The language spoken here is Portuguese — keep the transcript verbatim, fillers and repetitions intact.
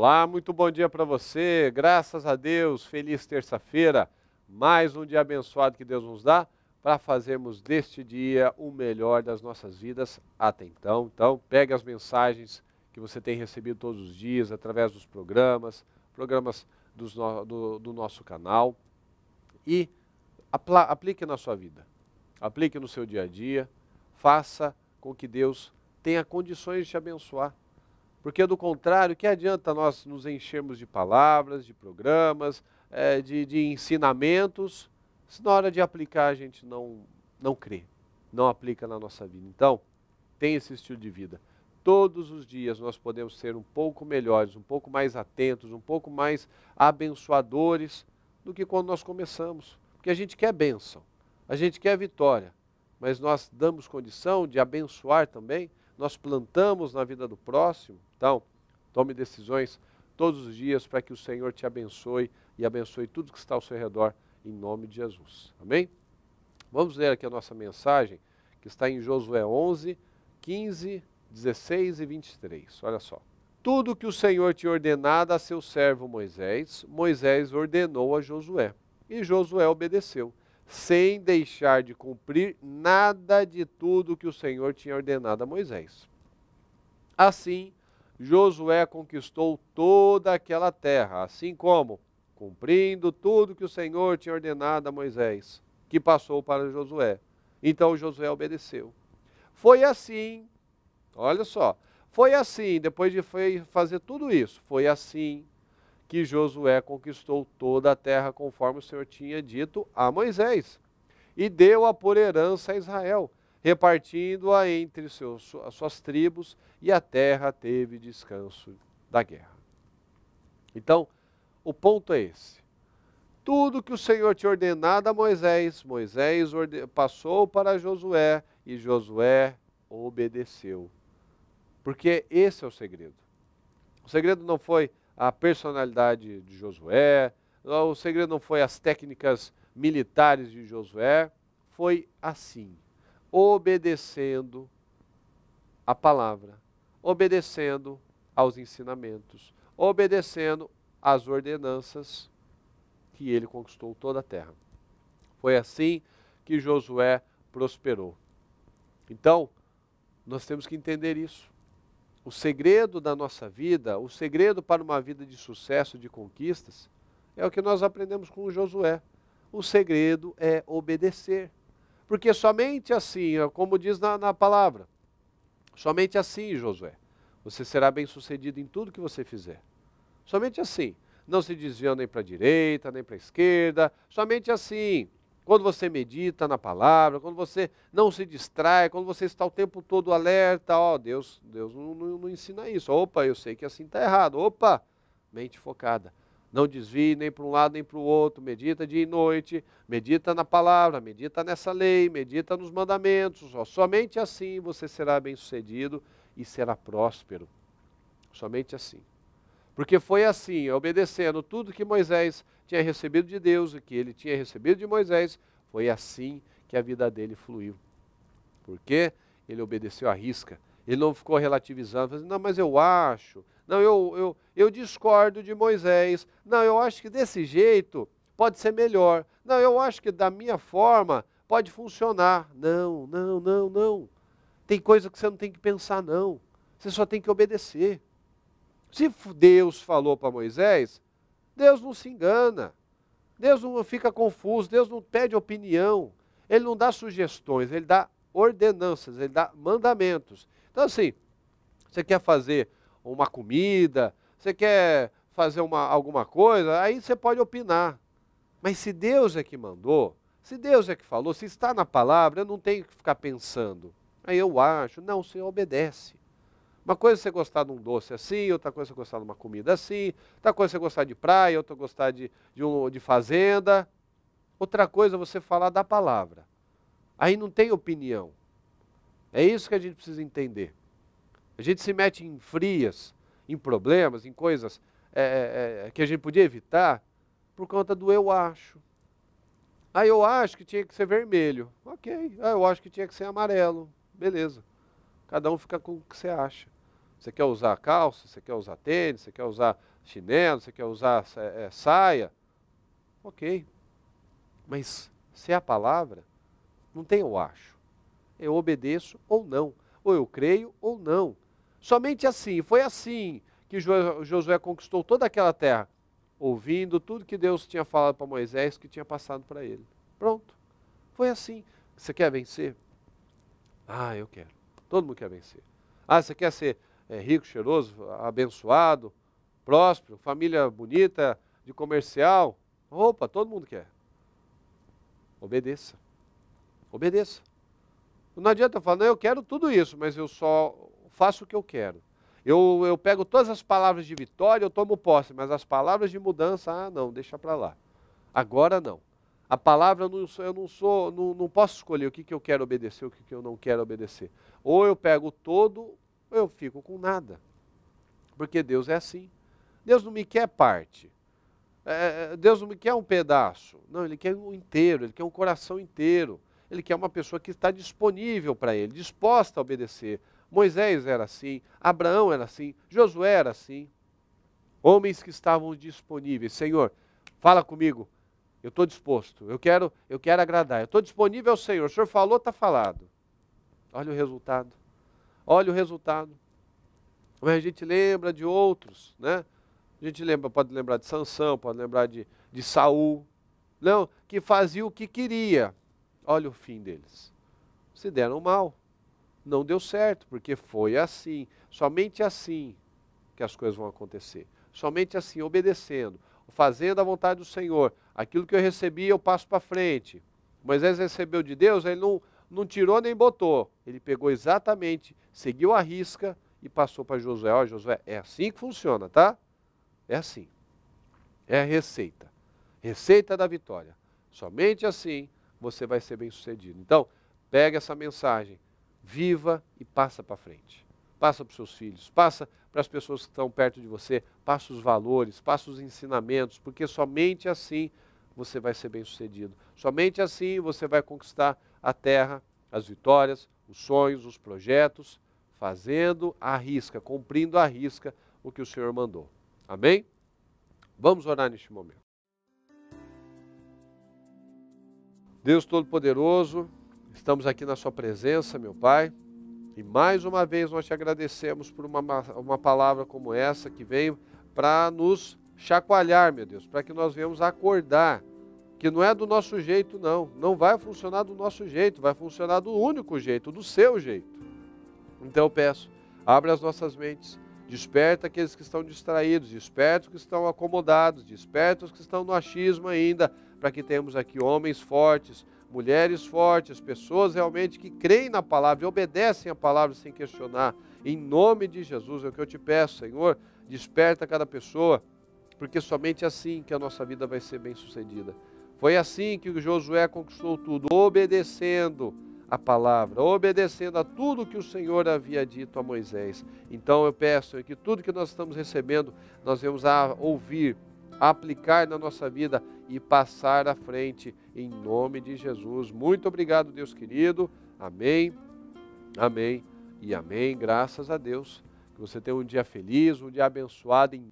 Olá, muito bom dia para você, graças a Deus, feliz terça-feira, mais um dia abençoado que Deus nos dá para fazermos deste dia o melhor das nossas vidas até então. Então, pegue as mensagens que você tem recebido todos os dias através dos programas, programas dos no, do, do nosso canal e apla, aplique na sua vida, aplique no seu dia a dia, faça com que Deus tenha condições de te abençoar. Porque, do contrário, que adianta nós nos enchermos de palavras, de programas, é, de, de ensinamentos, se na hora de aplicar a gente não, não crê, não aplica na nossa vida. Então, tem esse estilo de vida. Todos os dias nós podemos ser um pouco melhores, um pouco mais atentos, um pouco mais abençoadores do que quando nós começamos. Porque a gente quer bênção, a gente quer vitória, mas nós damos condição de abençoar também, nós plantamos na vida do próximo. Então, tome decisões todos os dias para que o Senhor te abençoe e abençoe tudo que está ao seu redor, em nome de Jesus. Amém? Vamos ler aqui a nossa mensagem, que está em Josué onze, quinze, dezesseis e vinte e três. Olha só. Tudo que o Senhor te ordenara a seu servo Moisés, Moisés ordenou a Josué. E Josué obedeceu, sem deixar de cumprir nada de tudo que o Senhor tinha ordenado a Moisés. Assim, Josué conquistou toda aquela terra, assim como cumprindo tudo que o Senhor tinha ordenado a Moisés, que passou para Josué. Então Josué obedeceu. Foi assim, olha só, foi assim, depois de fazer tudo isso, foi assim que Josué conquistou toda a terra conforme o Senhor tinha dito a Moisés, e deu-a por herança a Israel, repartindo-a entre seus, as suas tribos, e a terra teve descanso da guerra. Então, o ponto é esse. Tudo que o Senhor tinha ordenado a Moisés, Moisés orde... passou para Josué, e Josué obedeceu. Porque esse é o segredo. O segredo não foi a personalidade de Josué, o segredo não foi as técnicas militares de Josué, foi assim, obedecendo a palavra, obedecendo aos ensinamentos, obedecendo às ordenanças, que ele conquistou toda a terra. Foi assim que Josué prosperou. Então, nós temos que entender isso. O segredo da nossa vida, o segredo para uma vida de sucesso, de conquistas, é o que nós aprendemos com o Josué. O segredo é obedecer. Porque somente assim, como diz na, na palavra, somente assim, Josué, você será bem sucedido em tudo que você fizer. Somente assim, não se desviando nem para a direita, nem para a esquerda, somente assim. Quando você medita na palavra, quando você não se distrai, quando você está o tempo todo alerta, ó, Deus, Deus não, não, não ensina isso. Opa, eu sei que assim está errado. Opa, mente focada. Não desvie nem para um lado nem para o outro. Medita dia e noite, medita na palavra, medita nessa lei, medita nos mandamentos. Ó, somente assim você será bem-sucedido e será próspero. Somente assim. Porque foi assim, obedecendo tudo que Moisés tinha recebido de Deus, o que ele tinha recebido de Moisés, foi assim que a vida dele fluiu. Porque ele obedeceu à risca. Ele não ficou relativizando, falando, não, mas eu acho, não, eu, eu, eu discordo de Moisés, não, eu acho que desse jeito pode ser melhor, não, eu acho que da minha forma pode funcionar. Não, não, não, não. Tem coisa que você não tem que pensar, não. Você só tem que obedecer. Se Deus falou para Moisés, Deus não se engana, Deus não fica confuso, Deus não pede opinião, Ele não dá sugestões, Ele dá ordenanças, Ele dá mandamentos. Então assim, você quer fazer uma comida, você quer fazer uma, alguma coisa, aí você pode opinar. Mas se Deus é que mandou, se Deus é que falou, se está na palavra, eu não tenho que ficar pensando. Aí eu acho, não, o Senhor obedece. Uma coisa é você gostar de um doce assim, outra coisa é você gostar de uma comida assim, outra coisa é você gostar de praia, outra gostar de, de, um, de fazenda. Outra coisa é você falar da palavra. Aí não tem opinião. É isso que a gente precisa entender. A gente se mete em frias, em problemas, em coisas é, é, que a gente podia evitar por conta do eu acho. Ah, eu acho que tinha que ser vermelho. Ok. Ah, eu acho que tinha que ser amarelo. Beleza. Cada um fica com o que você acha. Você quer usar calça, você quer usar tênis, você quer usar chinelo, você quer usar é, saia. Ok. Mas se é a palavra, não tem eu acho. Eu obedeço ou não. Ou eu creio ou não. Somente assim. Foi assim que Josué conquistou toda aquela terra. Ouvindo tudo que Deus tinha falado para Moisés, que tinha passado para ele. Pronto. Foi assim. Você quer vencer? Ah, eu quero. Todo mundo quer vencer. Ah, você quer ser é, rico, cheiroso, abençoado, próspero, família bonita, de comercial? Opa, todo mundo quer. Obedeça. Obedeça. Não adianta falar, não, eu quero tudo isso, mas eu só faço o que eu quero. Eu, eu pego todas as palavras de vitória, eu tomo posse, mas as palavras de mudança, ah, não, deixa para lá. Agora não. A palavra, eu não, sou, eu não, sou, não, não posso escolher o que, que eu quero obedecer, o que, que eu não quero obedecer. Ou eu pego todo, ou eu fico com nada. Porque Deus é assim. Deus não me quer parte. É, Deus não me quer um pedaço. Não, Ele quer um inteiro, Ele quer um coração inteiro. Ele quer uma pessoa que está disponível para Ele, disposta a obedecer. Moisés era assim, Abraão era assim, Josué era assim. Homens que estavam disponíveis. Senhor, fala comigo. Eu estou disposto, eu quero, eu quero agradar, eu estou disponível ao Senhor. O Senhor falou, está falado. Olha o resultado, olha o resultado. Mas a gente lembra de outros, né? A gente lembra, pode lembrar de Sansão, pode lembrar de, de Saul, não, que fazia o que queria. Olha o fim deles. Se deram mal, não deu certo, porque foi assim, somente assim que as coisas vão acontecer. Somente assim, obedecendo, fazendo a vontade do Senhor. Aquilo que eu recebi, eu passo para frente. Moisés recebeu de Deus, ele não, não tirou nem botou. Ele pegou exatamente, seguiu a risca e passou para Josué. Ó, Josué, é assim que funciona, tá? É assim. É a receita. Receita da vitória. Somente assim você vai ser bem sucedido. Então, pega essa mensagem, viva e passa para frente. Passa para os seus filhos, passa para as pessoas que estão perto de você, passa os valores, passa os ensinamentos, porque somente assim você vai ser bem-sucedido. Somente assim você vai conquistar a terra, as vitórias, os sonhos, os projetos, fazendo a risca, cumprindo a risca o que o Senhor mandou. Amém? Vamos orar neste momento. Deus Todo-Poderoso, estamos aqui na sua presença, meu Pai. E mais uma vez nós te agradecemos por uma, uma palavra como essa que veio para nos chacoalhar, meu Deus, para que nós venhamos acordar, que não é do nosso jeito não, não vai funcionar do nosso jeito, vai funcionar do único jeito, do seu jeito. Então eu peço, abre as nossas mentes, desperta aqueles que estão distraídos, desperta os que estão acomodados, desperta os que estão no achismo ainda, para que tenhamos aqui homens fortes, mulheres fortes, pessoas realmente que creem na palavra e obedecem a palavra sem questionar. Em nome de Jesus é o que eu te peço, Senhor, desperta cada pessoa, porque somente assim que a nossa vida vai ser bem sucedida. Foi assim que Josué conquistou tudo, obedecendo a palavra, obedecendo a tudo que o Senhor havia dito a Moisés. Então eu peço, Senhor, que tudo que nós estamos recebendo, nós vamos a ouvir, a aplicar na nossa vida e passar à frente, em nome de Jesus. Muito obrigado, Deus querido. Amém, amém e amém. Graças a Deus. Que você tenha um dia feliz, um dia abençoado. Em...